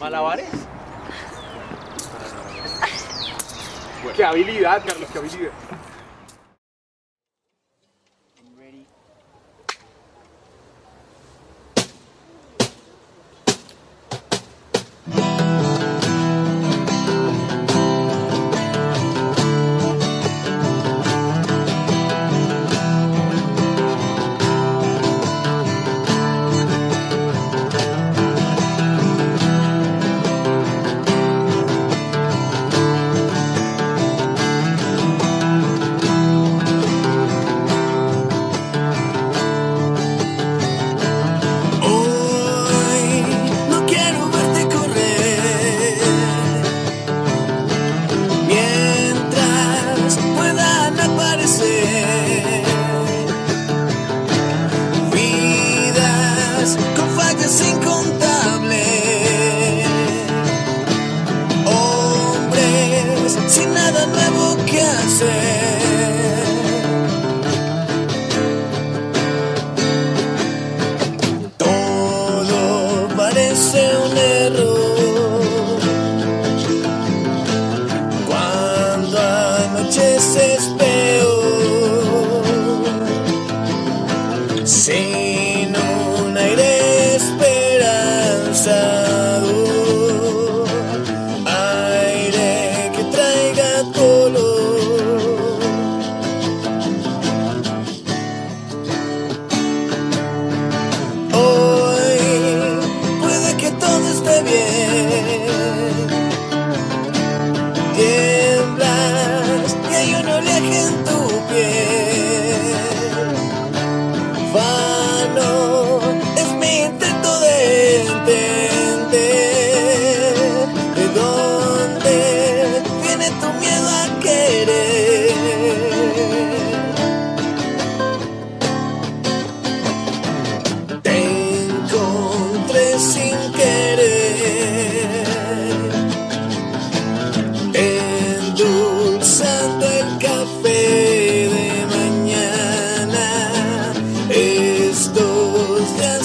¿Malabares? Bueno. ¡Qué habilidad, Carlos! ¡Qué habilidad!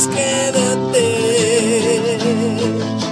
Quédate.